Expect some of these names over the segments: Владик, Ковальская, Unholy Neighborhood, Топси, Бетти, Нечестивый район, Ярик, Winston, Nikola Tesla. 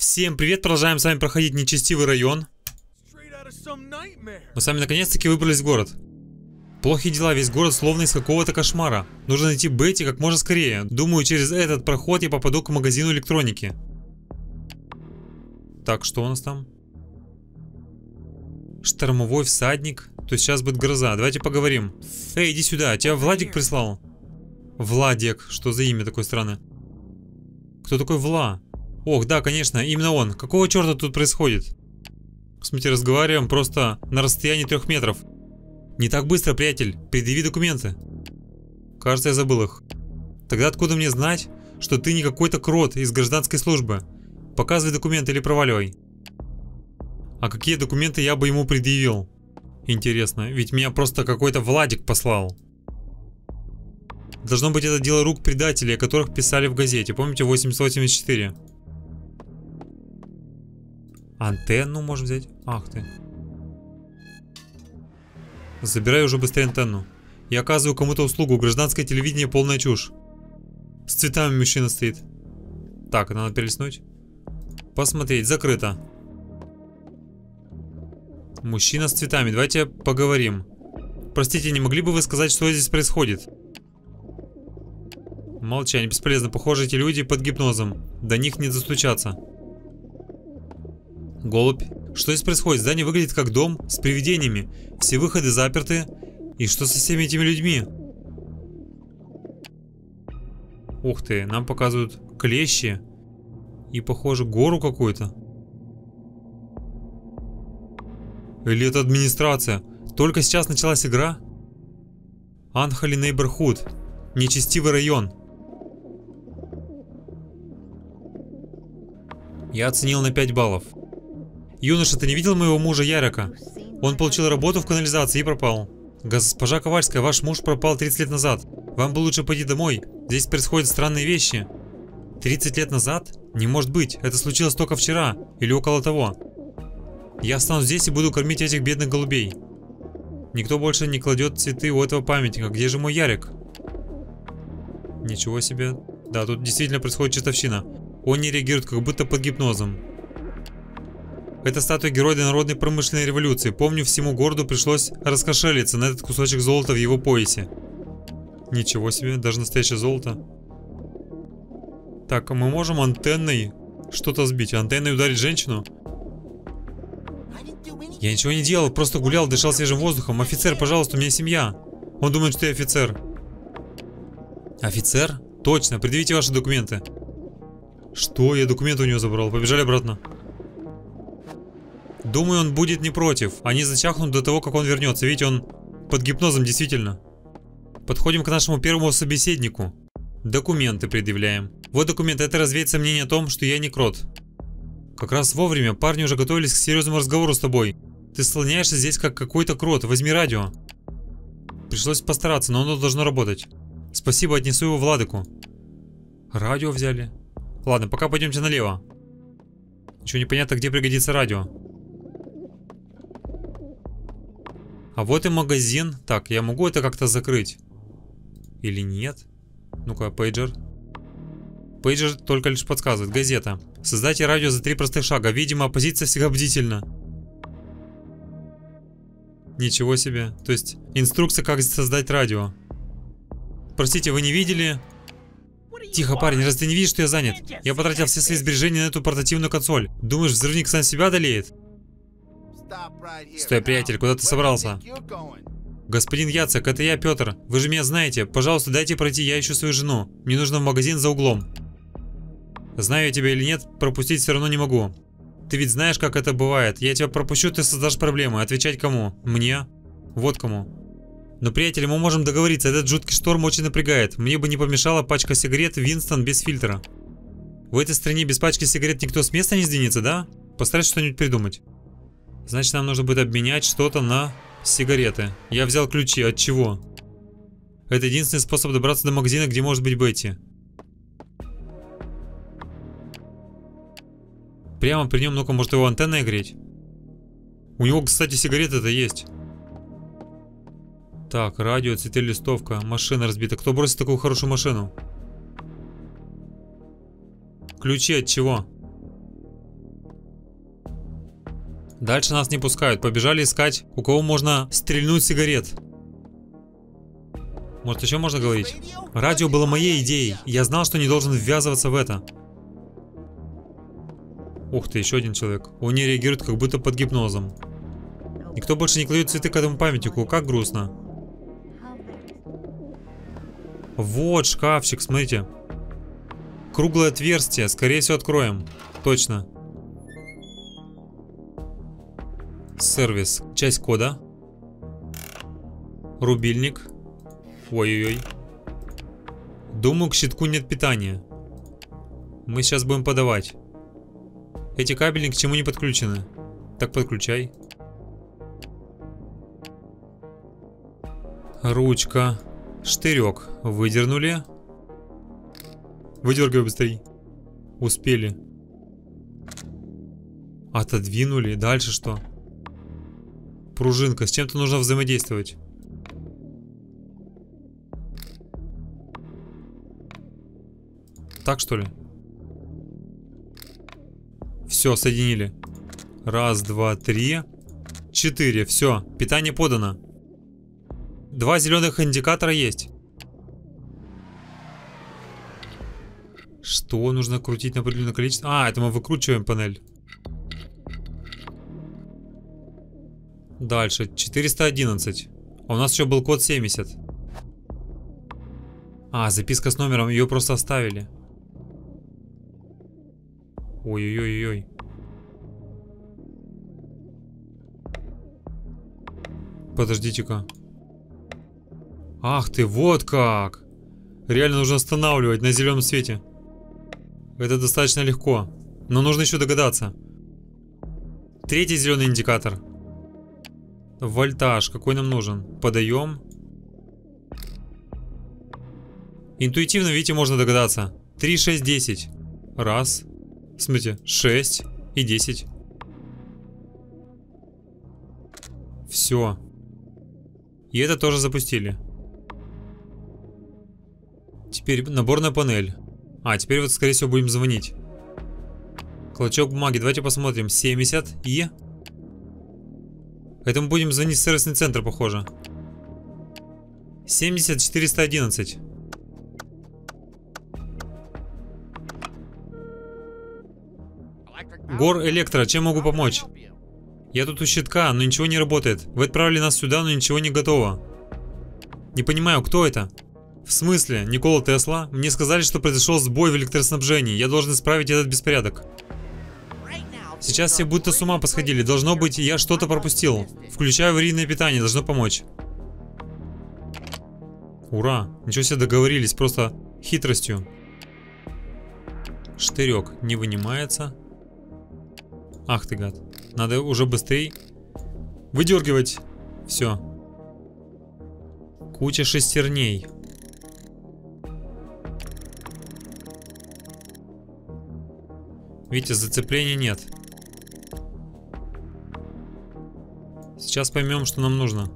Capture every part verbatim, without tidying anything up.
Всем привет, продолжаем с вами проходить нечестивый район. Мы с вами наконец-таки выбрались в город. Плохие дела, весь город словно из какого-то кошмара. Нужно найти Бетти как можно скорее. Думаю, через этот проход я попаду к магазину электроники. Так, что у нас там? Штормовой всадник. То есть сейчас будет гроза, давайте поговорим. Эй, иди сюда, тебя Владик прислал. Владик, что за имя такое странное? Кто такой Вла? Ох, да, конечно, именно он. Какого черта тут происходит? Смотрите, разговариваем просто на расстоянии трех метров. Не так быстро, приятель. Предъяви документы. Кажется, я забыл их. Тогда откуда мне знать, что ты не какой-то крот из гражданской службы? Показывай документы или проваливай. А какие документы я бы ему предъявил? Интересно, ведь меня просто какой-то Владик послал. Должно быть, это дело рук предателей, о которых писали в газете. Помните, восемьсот семьдесят четыре? Антенну можем взять? Ах ты. Забирай уже быстрее антенну. Я оказываю кому-то услугу. Гражданское телевидение полная чушь. С цветами мужчина стоит. Так, надо перелистнуть. Посмотреть, закрыто. Мужчина с цветами, давайте поговорим. Простите, не могли бы вы сказать, что здесь происходит? Молчание, бесполезно. Похоже, эти люди под гипнозом. До них не достучаться. Голубь. Что здесь происходит? Здание выглядит как дом с привидениями. Все выходы заперты. И что со всеми этими людьми? Ух ты, нам показывают клещи. И, похоже, гору какую-то. Или это администрация? Только сейчас началась игра? Unholy Neighborhood. Нечестивый район. Я оценил на пять баллов. Юноша, ты не видел моего мужа Ярика? Он получил работу в канализации и пропал. Госпожа Ковальская, ваш муж пропал тридцать лет назад. Вам бы лучше пойти домой. Здесь происходят странные вещи. тридцать лет назад? Не может быть. Это случилось только вчера. Или около того. Я останусь здесь и буду кормить этих бедных голубей. Никто больше не кладет цветы у этого памятника. Где же мой Ярик? Ничего себе. Да, тут действительно происходит чертовщина. Он не реагирует, как будто под гипнозом. Это статуя героя народной промышленной революции. Помню, всему городу пришлось раскошелиться на этот кусочек золота в его поясе. Ничего себе, даже настоящее золото. Так, а мы можем антенной что-то сбить? Антенной ударить женщину? Я ничего не делал, просто гулял, дышал свежим воздухом. Офицер, пожалуйста, у меня семья. Он думает, что я офицер. Офицер? Точно, предъявите ваши документы. Что? Я документы у него забрал. Побежали обратно. Думаю, он будет не против. Они зачахнут до того, как он вернется. Видите, он под гипнозом, действительно. Подходим к нашему первому собеседнику. Документы предъявляем. Вот документы. Это развеет сомнение о том, что я не крот. Как раз вовремя. Парни уже готовились к серьезному разговору с тобой. Ты слоняешься здесь, как какой-то крот. Возьми радио. Пришлось постараться, но оно должно работать. Спасибо, отнесу его Владику. Радио взяли. Ладно, пока пойдемте налево. Еще непонятно, где пригодится радио. А вот и магазин. Так, я могу это как-то закрыть? Или нет? Ну-ка, пейджер. Пейджер только лишь подсказывает. Газета. Создайте радио за три простых шага. Видимо, оппозиция всегда бдительна. Ничего себе. То есть, инструкция, как создать радио. Простите, вы не видели? Тихо, парень, раз ты не видишь, что я занят? Я потратил все свои сбережения на эту портативную консоль. Думаешь, взрывник сам себя одолеет? Стой, приятель, куда ты собрался? Господин Яцек, это я, Петр. Вы же меня знаете. Пожалуйста, дайте пройти, я ищу свою жену. Мне нужно в магазин за углом. Знаю я тебя или нет, пропустить все равно не могу. Ты ведь знаешь, как это бывает. Я тебя пропущу, ты создашь проблемы. Отвечать кому? Мне? Вот кому. Но, приятель, мы можем договориться, этот жуткий шторм очень напрягает. Мне бы не помешала пачка сигарет Winston без фильтра. В этой стране без пачки сигарет никто с места не сдвинется, да? Постарайся что-нибудь придумать. Значит, нам нужно будет обменять что-то на сигареты. Я взял ключи, от чего? Это единственный способ добраться до магазина, где может быть Бетти. Прямо при нем, ну-ка, может его антенной греть? У него, кстати, сигареты-то есть. Так, радио, цветы, листовка, машина разбита. Кто бросит такую хорошую машину? Ключи от чего? Дальше нас не пускают. Побежали искать, у кого можно стрельнуть сигарет. Может, еще можно говорить? Радио было моей идеей. Я знал, что не должен ввязываться в это. Ух ты, еще один человек. Он не реагирует, как будто под гипнозом. Никто больше не кладет цветы к этому памятнику. Как грустно. Вот шкафчик, смотрите. Круглое отверстие. Скорее всего, откроем. Точно. Сервис. Часть кода. Рубильник. Ой-ой-ой. Думаю, к щитку нет питания. Мы сейчас будем подавать. Эти кабели ни к чему не подключены. Так подключай. Ручка. Штырек. Выдернули. Выдергивай быстрей. Успели. Отодвинули. Дальше что? Пружинка. С чем-то нужно взаимодействовать. Так что ли? Все, соединили. Раз, два, три, четыре. Все, питание подано. Два зеленых индикатора есть. Что нужно крутить на определенное количество? А, это мы выкручиваем панель. Дальше, четыреста одиннадцать. А у нас еще был код семьдесят. А, записка с номером, ее просто оставили. Ой-ой-ой-ой. Подождите-ка. Ах ты, вот как! Реально нужно останавливать на зеленом свете. Это достаточно легко. Но нужно еще догадаться. Третий зеленый индикатор. Вольтаж. Какой нам нужен? Подаем. Интуитивно, видите, можно догадаться. три, шесть, десять. Раз. Смотрите, шесть и десять. Все. И это тоже запустили. Теперь наборная панель. А, теперь вот, скорее всего, будем звонить. Клочок бумаги. Давайте посмотрим. семьдесят и... Это мы будем звонить в сервисный центр, похоже. семьдесят четыреста одиннадцать. Гор Электро, чем могу помочь? Я тут у щитка, но ничего не работает. Вы отправили нас сюда, но ничего не готово. Не понимаю, кто это? В смысле, Никола Тесла? Мне сказали, что произошел сбой в электроснабжении. Я должен исправить этот беспорядок. Сейчас все будто с ума посходили. Должно быть, я что-то пропустил. Включаю аварийное питание, должно помочь. Ура! Ничего себе, договорились, просто хитростью. Штырек не вынимается. Ах ты гад. Надо уже быстрее выдергивать. Все. Куча шестерней. Видите, зацепления нет. Сейчас поймем, что нам нужно.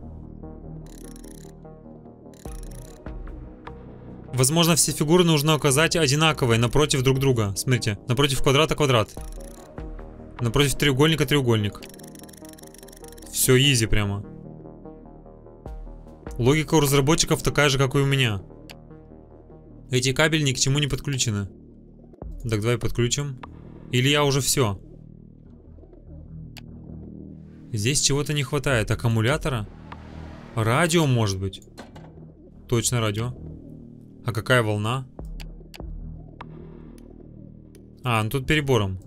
Возможно, все фигуры нужно указать одинаковые напротив друг друга. Смотрите, напротив квадрата квадрат. Напротив треугольника треугольник. Все изи прямо. Логика у разработчиков такая же, как и у меня. Эти кабели ни к чему не подключены. Так, давай подключим. Или я уже все? Здесь чего-то не хватает. Аккумулятора? Радио, может быть? Точно радио. А какая волна? А, ну тут перебором.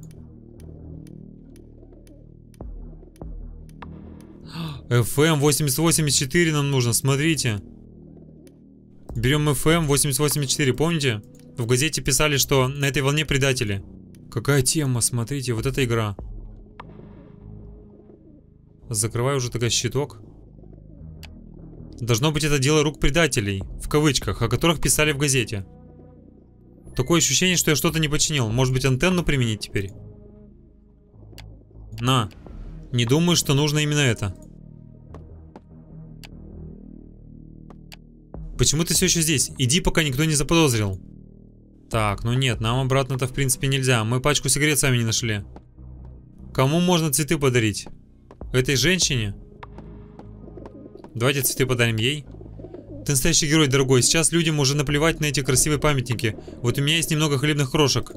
эф эм восемьдесят восемь и четыре нам нужно, смотрите. Берем эф эм восемьдесят восемь и четыре, помните? В газете писали, что на этой волне предатели. Какая тема, смотрите, вот эта игра. Закрывай уже такой щиток. Должно быть, это дело рук предателей, в кавычках, о которых писали в газете. Такое ощущение, что я что-то не починил. Может быть, антенну применить теперь? На, не думаю, что нужно именно это. Почему ты все еще здесь? Иди, пока никто не заподозрил. Так, ну нет, нам обратно-то в принципе нельзя. Мы пачку сигарет сами не нашли. Кому можно цветы подарить? Этой женщине. Давайте цветы подарим ей. Ты настоящий герой, дорогой. Сейчас людям уже наплевать на эти красивые памятники. Вот у меня есть немного хлебных крошек.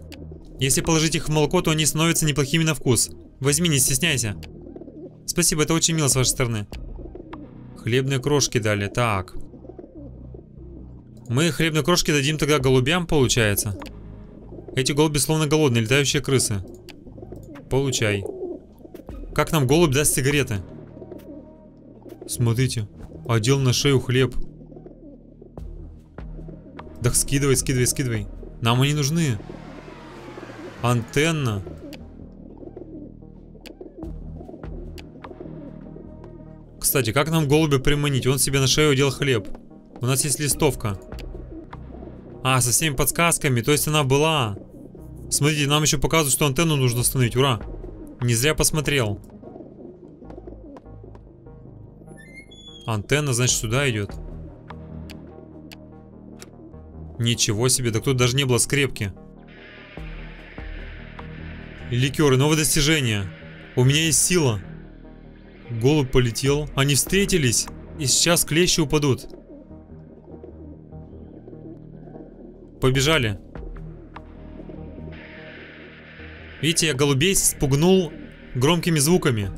Если положить их в молоко, то они становятся неплохими на вкус. Возьми, не стесняйся. Спасибо, это очень мило с вашей стороны. Хлебные крошки дали. Так. Мы хлебные крошки дадим тогда голубям, получается. Эти голуби словно голодные, летающие крысы. Получай. Как нам голубь даст сигареты? Смотрите. Одел на шею хлеб. Да скидывай, скидывай, скидывай. Нам они нужны. Антенна. Кстати, как нам голубя приманить? Он себе на шею одел хлеб. У нас есть листовка. А, со всеми подсказками. То есть она была. Смотрите, нам еще показывают, что антенну нужно установить. Ура. Не зря посмотрел. Антенна, значит, сюда идет. Ничего себе, так тут даже не было скрепки. Ликеры, новое достижение. У меня есть сила. Голубь полетел. Они встретились. И сейчас клещи упадут. Побежали. Видите, я голубей спугнул громкими звуками.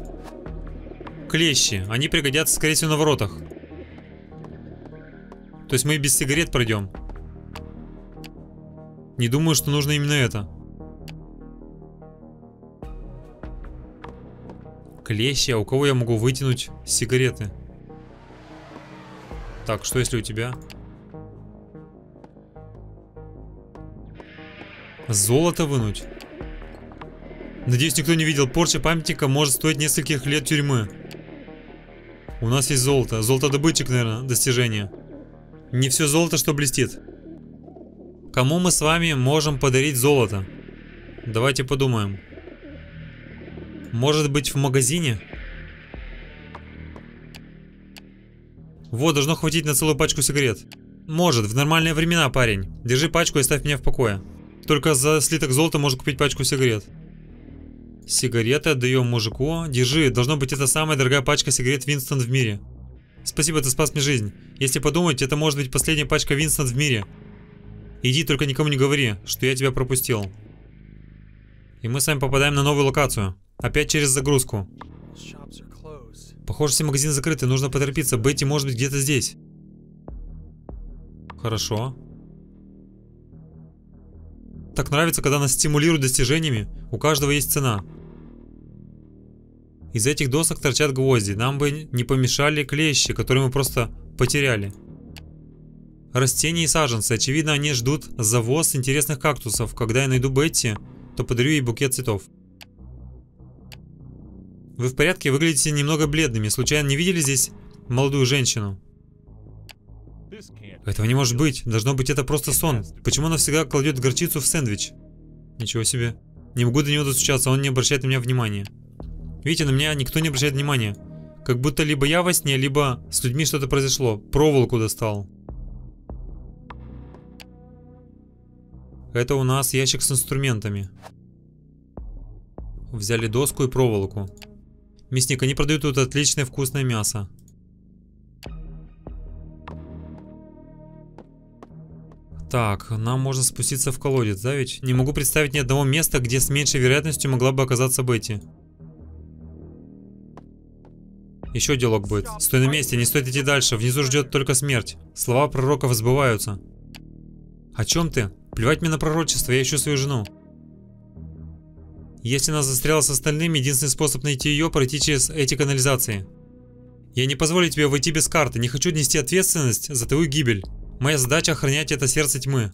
Клещи. Они пригодятся, скорее всего, на воротах. То есть мы без сигарет пройдем. Не думаю, что нужно именно это. Клещи, а у кого я могу вытянуть сигареты? Так, что если у тебя? Золото вынуть? Надеюсь, никто не видел. Порча памятника может стоить нескольких лет тюрьмы. У нас есть золото. Золотодобытчик, наверное, достижение. Не все золото, что блестит. Кому мы с вами можем подарить золото? Давайте подумаем. Может быть, в магазине? Вот, должно хватить на целую пачку сигарет. Может, в нормальные времена, парень. Держи пачку и ставь меня в покое. Только за слиток золота можно купить пачку сигарет. Сигареты отдаем мужику. Держи, должно быть, это самая дорогая пачка сигарет Winston в мире. Спасибо, ты спас мне жизнь. Если подумать, это может быть последняя пачка Winston в мире. Иди, только никому не говори, что я тебя пропустил. И мы с вами попадаем на новую локацию. Опять через загрузку. Похоже, все магазины закрыты. Нужно поторопиться. Бетти может быть где-то здесь. Хорошо. Так нравится, когда нас стимулируют достижениями. У каждого есть цена. Из этих досок торчат гвозди. Нам бы не помешали клещи, которые мы просто потеряли. Растения и саженцы. Очевидно, они ждут завоз интересных кактусов. Когда я найду Бетти, то подарю ей букет цветов. Вы в порядке? Выглядите немного бледными. Случайно не видели здесь молодую женщину? Этого не может быть. Должно быть, это просто сон. Почему она всегда кладет горчицу в сэндвич? Ничего себе. Не могу до него достучаться, он не обращает на меня внимания. Видите, на меня никто не обращает внимания. Как будто либо я во сне, либо с людьми что-то произошло. Проволоку достал. Это у нас ящик с инструментами. Взяли доску и проволоку. Мясник, они продают тут отличное вкусное мясо. Так, нам можно спуститься в колодец, да ведь? Не могу представить ни одного места, где с меньшей вероятностью могла бы оказаться Бетти. Еще диалог будет. Стой на месте, не стоит идти дальше, внизу ждет только смерть. Слова пророков сбываются. О чем ты? Плевать мне на пророчество, я ищу свою жену. Если она застряла с остальными, единственный способ найти ее — пройти через эти канализации. Я не позволю тебе войти без карты, не хочу нести ответственность за твою гибель. Моя задача — охранять это сердце тьмы.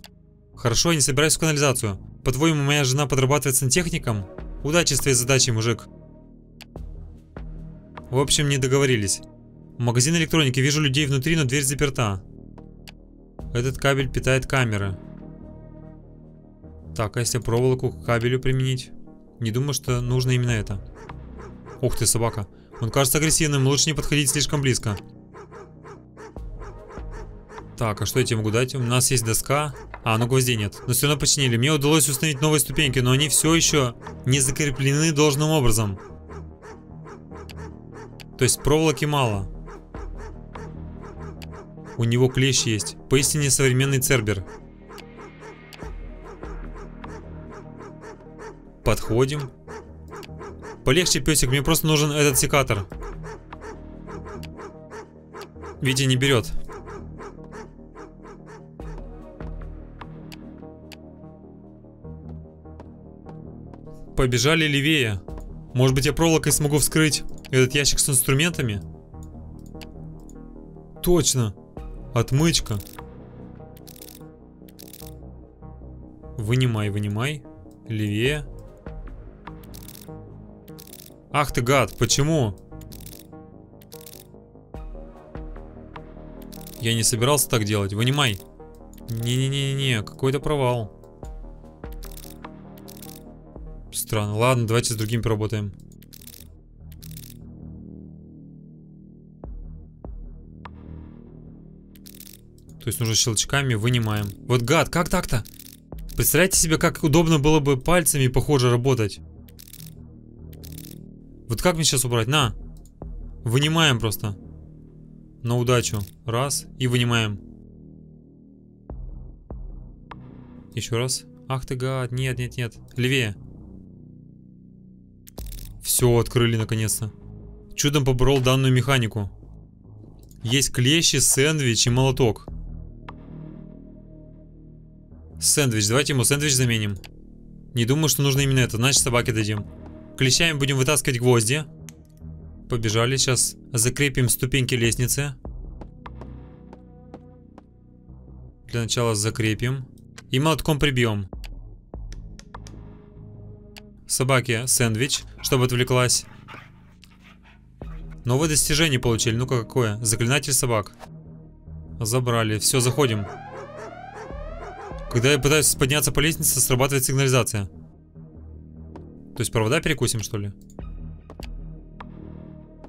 Хорошо, я не собираюсь в канализацию. По-твоему, моя жена подрабатывает сантехником? Удачи с твоей задачей, мужик. В общем, не договорились. Магазин электроники, вижу людей внутри, но дверь заперта. Этот кабель питает камеры. Так, а если проволоку к кабелю применить? Не думаю, что нужно именно это. Ух ты, собака. Он кажется агрессивным, лучше не подходить слишком близко. Так, а что я тебе могу дать? У нас есть доска. А, ну гвоздей нет. Но все равно починили. Мне удалось установить новые ступеньки, но они все еще не закреплены должным образом. То есть проволоки мало. У него клещ есть. Поистине современный Цербер. Подходим. Полегче, песик, мне просто нужен этот секатор. Витя не берет. Побежали левее. Может быть, я проволокой смогу вскрыть этот ящик с инструментами? Точно. Отмычка. Вынимай, вынимай. Левее. Ах ты гад, почему? Я не собирался так делать. Вынимай. Не-не-не-не, какой-то провал. Странно. Ладно, давайте с другим поработаем. То есть нужно щелчками, вынимаем. Вот гад, как так-то? Представляете себе, как удобно было бы пальцами, похоже, работать. Вот как мне сейчас убрать? На! Вынимаем просто. На удачу. Раз. И вынимаем. Еще раз. Ах ты гад. Нет, нет, нет. Левее. Все, открыли наконец-то. Чудом поборол данную механику. Есть клещи, сэндвич и молоток. Сэндвич, давайте ему сэндвич заменим. Не думаю, что нужно именно это, значит собаке дадим. Клещами будем вытаскивать гвозди. Побежали, сейчас закрепим ступеньки лестницы. Для начала закрепим. И молотком прибьем. Собаке сэндвич, чтобы отвлеклась. Новое достижение получили, ну-ка какое? Заклинатель собак. Забрали, все, заходим. Когда я пытаюсь подняться по лестнице, срабатывает сигнализация. То есть провода перекусим, что ли?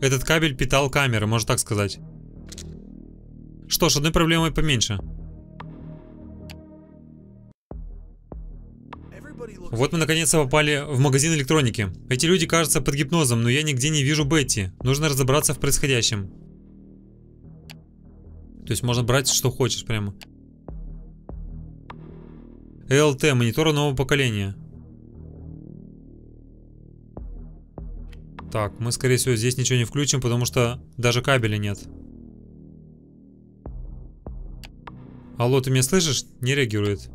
Этот кабель питал камеры, можно так сказать. Что ж, одной проблемой поменьше. Вот мы наконец-то попали в магазин электроники. Эти люди кажутся под гипнозом, но я нигде не вижу Бетти. Нужно разобраться в происходящем. То есть можно брать, что хочешь прямо. эл тэ, мониторы нового поколения. Так, мы скорее всего здесь ничего не включим, потому что даже кабеля нет. Алло, ты меня слышишь? Не реагирует.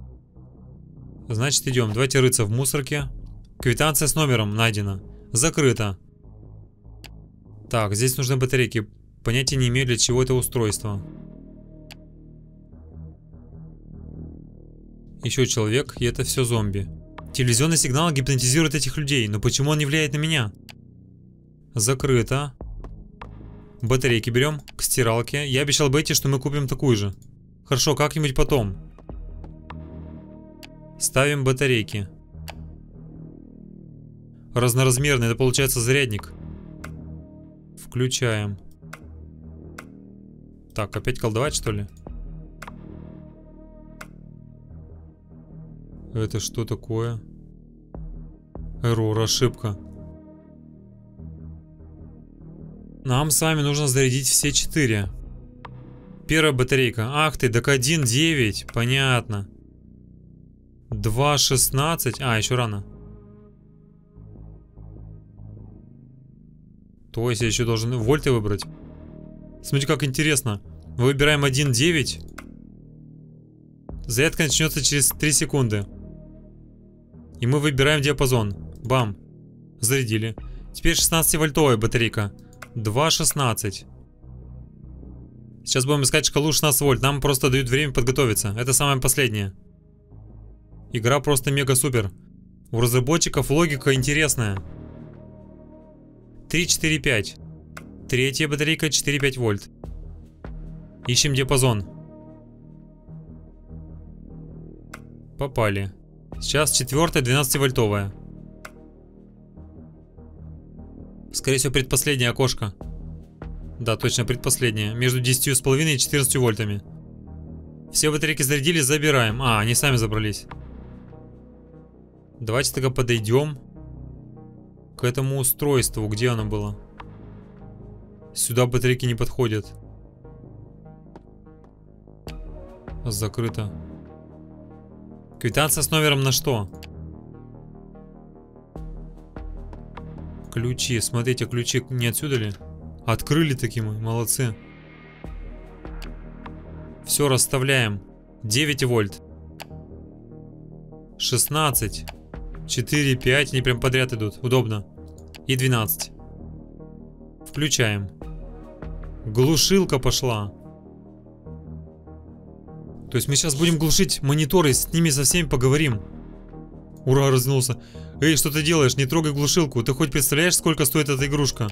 Значит идем, давайте рыться в мусорке. Квитанция с номером найдена. Закрыто. Так, здесь нужны батарейки. Понятия не имею, для чего это устройство. Еще человек, и это все зомби. Телевизионный сигнал гипнотизирует этих людей, но почему он не влияет на меня? Закрыто. Батарейки берем, к стиралке. Я обещал Бетти, что мы купим такую же. Хорошо, как-нибудь потом. Ставим батарейки. Разноразмерный, это получается зарядник. Включаем. Так, опять колдовать, что ли? Это что такое? Эррор, ошибка. Нам с вами нужно зарядить все четыре. Первая батарейка. Ах ты, так один девять. Понятно. два шестнадцать. А, еще рано. То есть я еще должен вольты выбрать. Смотрите, как интересно. Выбираем один девять. Зарядка начнется через три секунды. И мы выбираем диапазон. Бам. Зарядили. Теперь шестнадцативольтовая батарейка. два шестнадцать. Сейчас будем искать шкалу шестнадцать вольт. Нам просто дают время подготовиться. Это самое последнее. Игра просто мега-супер. У разработчиков логика интересная. три четыре пять. Третья батарейка четыре пять вольт. Ищем диапазон. Попали. Сейчас четвертая, двенадцативольтовая. Скорее всего, предпоследнее окошко. Да, точно, предпоследнее. Между десятью с половиной и четырнадцатью вольтами. Все батарейки зарядили, забираем. А, они сами забрались. Давайте тогда подойдем к этому устройству. Где оно было? Сюда батарейки не подходят. Закрыто. Квитанция с номером на что? Ключи. Смотрите, ключи не отсюда ли? Открыли таки мы. Молодцы. Все, расставляем. девять вольт. шестнадцать. четыре, пять. Они прям подряд идут. Удобно. И двенадцать. Включаем. Глушилка пошла. То есть мы сейчас будем глушить мониторы, с ними со всеми поговорим. Ура, разнулся. Эй, что ты делаешь? Не трогай глушилку. Ты хоть представляешь, сколько стоит эта игрушка?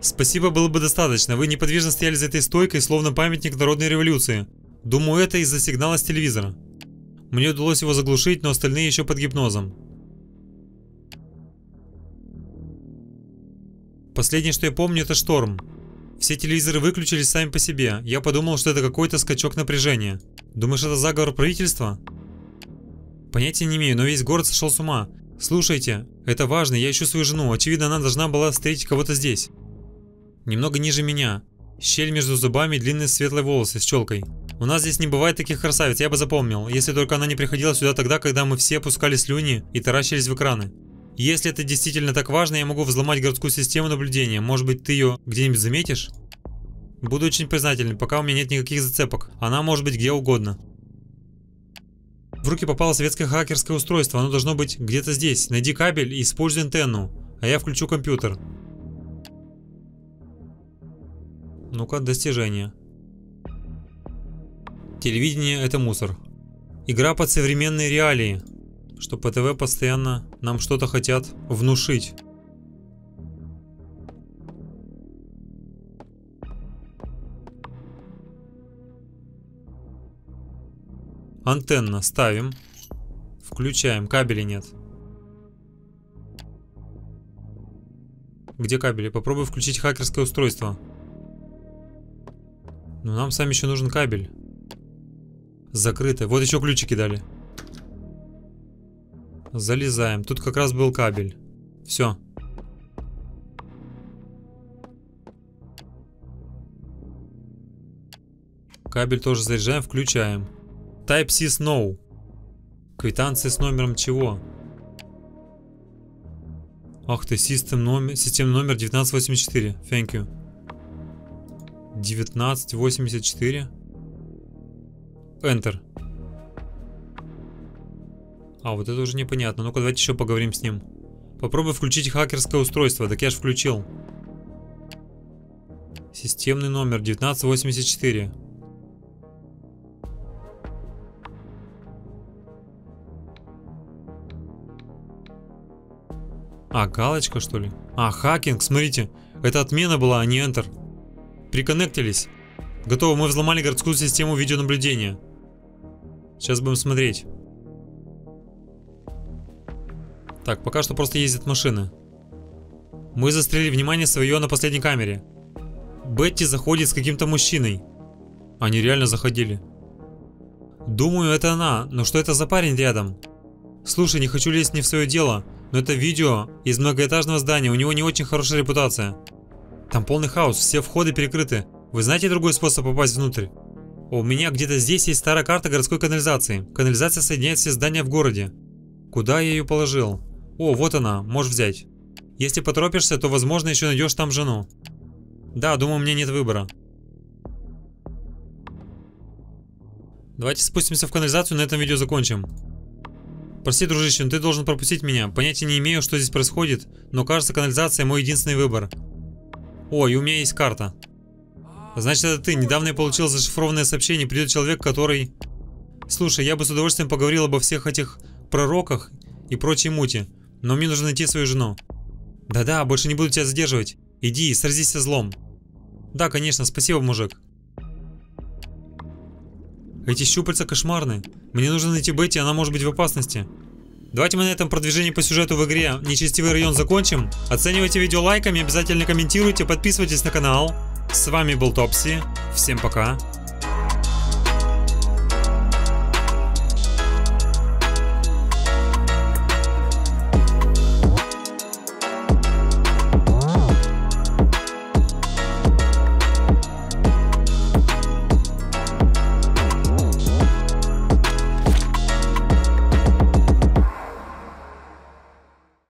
Спасибо было бы достаточно. Вы неподвижно стояли за этой стойкой, словно памятник народной революции. Думаю, это из-за сигнала с телевизора. Мне удалось его заглушить, но остальные еще под гипнозом. Последнее, что я помню, это шторм. Все телевизоры выключились сами по себе. Я подумал, что это какой-то скачок напряжения. Думаешь, это заговор правительства? Понятия не имею, но весь город сошел с ума. Слушайте, это важно, я ищу свою жену. Очевидно, она должна была встретить кого-то здесь. Немного ниже меня. Щель между зубами, длинные светлые волосы с челкой. У нас здесь не бывает таких красавиц, я бы запомнил. Если только она не приходила сюда тогда, когда мы все пускали слюни и таращились в экраны. Если это действительно так важно, я могу взломать городскую систему наблюдения. Может быть, ты ее где-нибудь заметишь? Буду очень признателен, пока у меня нет никаких зацепок. Она может быть где угодно. В руки попало советское хакерское устройство. Оно должно быть где-то здесь. Найди кабель и используй антенну. А я включу компьютер. Ну-ка, достижение. Телевидение — это мусор. Игра под современные реалии. Что по ТВ постоянно нам что-то хотят внушить. Антенна ставим. Включаем. Кабелей нет. Где кабели? Попробую включить хакерское устройство. Но нам сам еще нужен кабель. Закрыто. Вот еще ключики дали. Залезаем. Тут как раз был кабель. Все. Кабель тоже заряжаем, включаем. Type-C Snow. Квитанции с номером чего? Ах ты, систем номер, систем номер девятнадцать восемьдесят четыре. Thank you. девятнадцать восемьдесят четыре. Enter. А, вот это уже непонятно. Ну-ка, давайте еще поговорим с ним. Попробуй включить хакерское устройство. Так я ж включил. Системный номер девятнадцать восемьдесят четыре. А, галочка, что ли? А, хакинг, смотрите. Это отмена была, а не Enter. Приконнектились. Готово, мы взломали городскую систему видеонаблюдения. Сейчас будем смотреть. Так, пока что просто ездят машины. Мы застрелили внимание свое на последней камере. Бетти заходит с каким-то мужчиной. Они реально заходили. Думаю, это она, но что это за парень рядом? Слушай, не хочу лезть не в свое дело, но это видео из многоэтажного здания, у него не очень хорошая репутация. Там полный хаос, все входы перекрыты. Вы знаете другой способ попасть внутрь? У меня где-то здесь есть старая карта городской канализации. Канализация соединяет все здания в городе. Куда я ее положил? О, вот она, можешь взять. Если поторопишься, то, возможно, еще найдешь там жену. Да, думаю, у меня нет выбора. Давайте спустимся в канализацию, на этом видео закончим. Прости, дружище, но ты должен пропустить меня. Понятия не имею, что здесь происходит, но, кажется, канализация мой единственный выбор. О, и у меня есть карта. Значит, это ты. Недавно я получил зашифрованное сообщение. Придет человек, который... Слушай, я бы с удовольствием поговорил обо всех этих пророках и прочей мути, но мне нужно найти свою жену. Да-да, больше не буду тебя задерживать. Иди и сразись со злом. Да, конечно, спасибо, мужик. Эти щупальца кошмарны. Мне нужно найти Бетти, она может быть в опасности. Давайте мы на этом продвижение по сюжету в игре «Нечестивый район» закончим. Оценивайте видео лайками, обязательно комментируйте, подписывайтесь на канал. С вами был Топси. Всем пока.